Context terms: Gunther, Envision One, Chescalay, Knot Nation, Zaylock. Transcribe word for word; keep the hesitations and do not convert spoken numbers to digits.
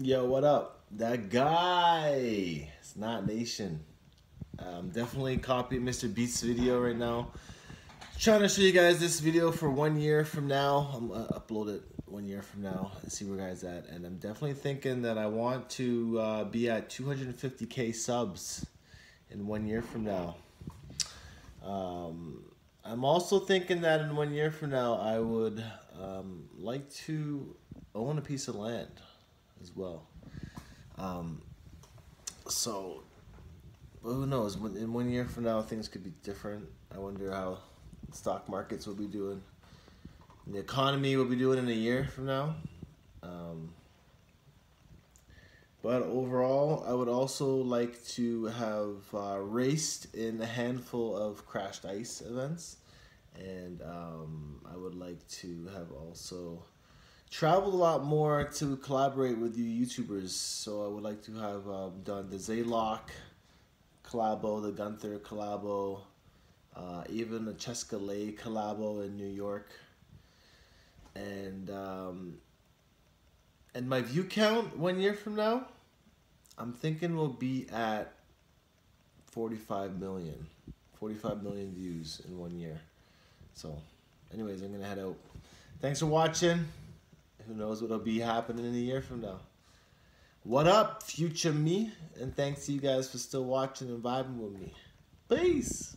Yo, what up? That guy. It's Knot Nation. I'm definitely copying Mister Beast's video right now. Trying to show you guys this video for one year from now. I'm gonna upload it one year from now and see where guys at. And I'm definitely thinking that I want to uh, be at two hundred fifty K subs in one year from now. Um, I'm also thinking that in one year from now, I would um, like to own a piece of land as well. Um, so, well, who knows? In one year from now, things could be different. I wonder how stock markets will be doing. The economy will be doing in a year from now. Um, but overall, I would also like to have uh, raced in a handful of crashed ice events. And um, I would like to have also traveled a lot more to collaborate with you YouTubers. So I would like to have um, done the Zaylock collabo, the Gunther collabo, uh, even the Chescalay collabo in New York. And um, and my view count one year from now, I'm thinking will be at forty-five million. forty-five million views in one year. So anyways, I'm going to head out. Thanks for watching. Who knows what will be happening in a year from now. What up, future me? And thanks to you guys for still watching and vibing with me. Peace.